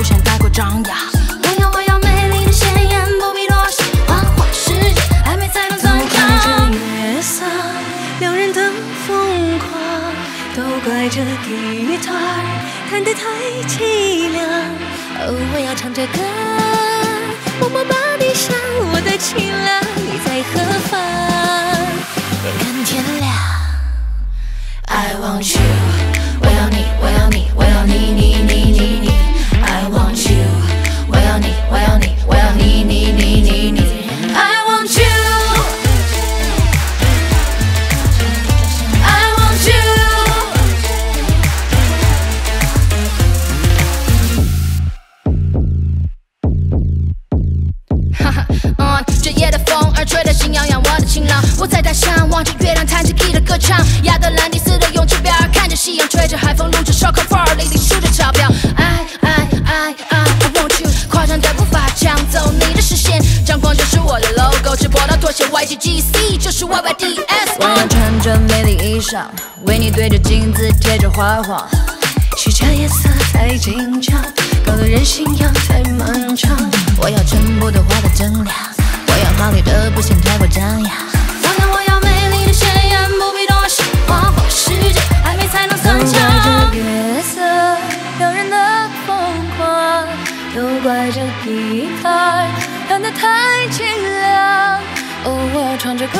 不想太过张扬。我要美丽的鲜艳，不必多想。花花世界，暧昧才能算账。月色，两人的疯狂，都怪这地段弹得太凄凉。哦，我要唱着歌，默默把你想，我的情郎，你在何方？别看天亮。I want you， 我要你，我要你，我要你，你。I want you， 我要你，我要你，我要你，你。I want you， I want you。哈哈，这夜的风儿吹得心痒痒，我的情郎。我在台上望着月亮，弹着 key 的歌唱，亚特兰蒂斯的泳池边，看着夕阳，吹着海风，撸着烧烤范儿，里里数着钞票。I want you， 夸张的步伐抢走你的视线，张狂就是我的 logo， 直播到妥协 YGGC 就是 YYDS。我要穿着美丽衣裳，为你对着镜子贴着花黄，许这夜色太紧张，搞得人心痒太漫长。我要全部都花的真亮，我要华丽的不显太过张扬。我要美丽的鲜艳，不必多想。花花世界，暧昧才能算账。月色。 都怪这吉他弹得太凄凉，偶尔唱着歌。